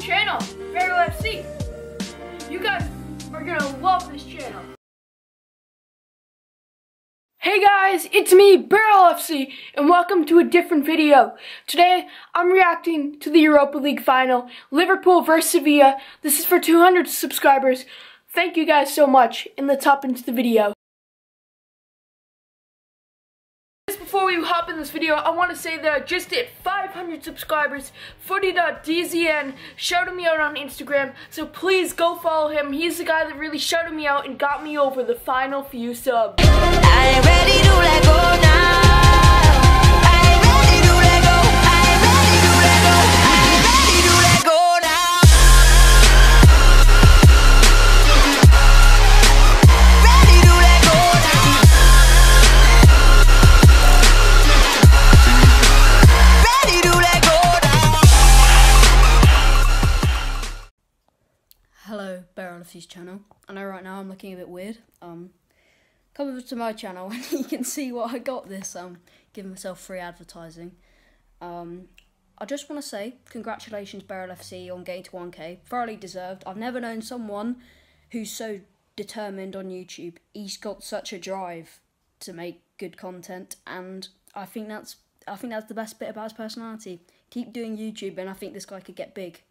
channel, Bear LFC. You guys are gonna love this channel. Hey guys, it's me, Bear LFC, and welcome to a different video. Today, I'm reacting to the Europa League final, Liverpool versus Sevilla. This is for 200 subscribers. Thank you guys so much, and let's hop into the video. Before we hop in this video, I want to say that I just hit 500 subscribers. Footy.dzn shouted me out on Instagram, so please go follow him. He's the guy that really shouted me out and got me over the final few subs. I ain't ready to let go now. Hello, Bear LFC's channel. I know right now I'm looking a bit weird. Come over to my channel and you can see what I got this. Giving myself free advertising. I just want to say congratulations, Bear LFC, on getting to 1K. Thoroughly deserved. I've never known someone who's so determined on YouTube. He's got such a drive to make good content, and I think that's the best bit about his personality. Keep doing YouTube, and I think this guy could get big.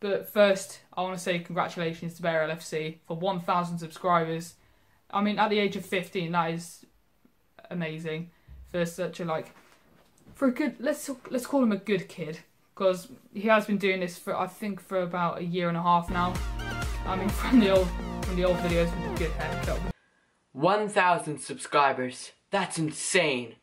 But first, I want to say congratulations to Bear LFC for 1,000 subscribers. I mean, at the age of 15, that is amazing for such a, like, for a good, let's call him a good kid, because he has been doing this for, I think, for about a year and a half now. I mean, from the old videos with the good haircut. 1,000 subscribers. That's insane.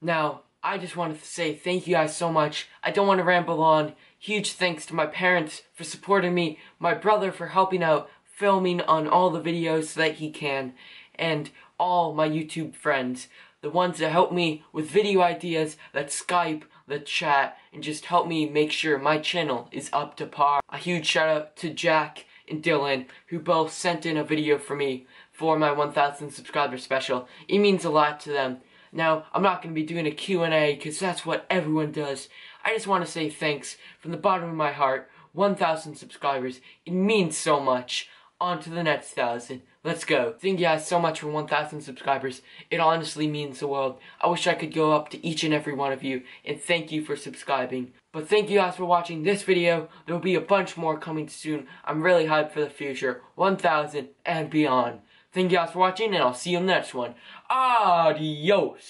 Now, I just wanted to say thank you guys so much. I don't want to ramble on. Huge thanks to my parents for supporting me, my brother for helping out, filming on all the videos so that he can, and all my YouTube friends, the ones that help me with video ideas, that Skype, that chat, and just help me make sure my channel is up to par. A huge shout out to Jack and Dylan, who both sent in a video for me for my 1,000 subscriber special. It means a lot to them. Now, I'm not going to be doing a Q&A because that's what everyone does. I just want to say thanks from the bottom of my heart. 1,000 subscribers. It means so much. On to the next 1,000. Let's go. Thank you guys so much for 1,000 subscribers. It honestly means the world. I wish I could go up to each and every one of you and thank you for subscribing. But thank you guys for watching this video. There will be a bunch more coming soon. I'm really hyped for the future. 1,000 and beyond. Thank you guys for watching, and I'll see you in the next one. Adios!